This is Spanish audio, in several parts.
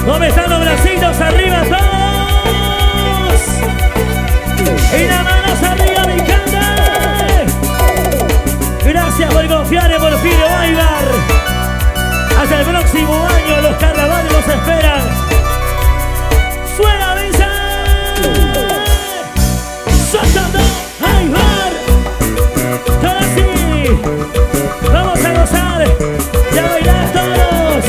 Vamos besando bracitos arriba todos. Y las manos arriba, mi gente. Gracias por confiar en Porfirio Aybar. Hasta el próximo año los carnavales nos esperan. Suena, Vince. Soltando Aybar. Ahora sí. Vamos a gozar. Ya bailar todos.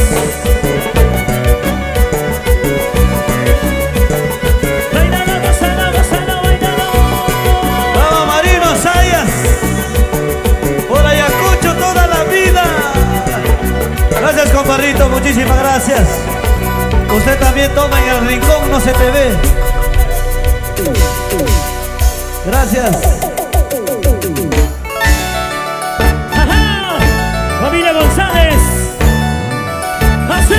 Gracias, compadrito, muchísimas gracias. Usted también toma en el rincón, no se te ve. Gracias. ¡Ajá! Familia González. ¡Así!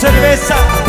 cerveza.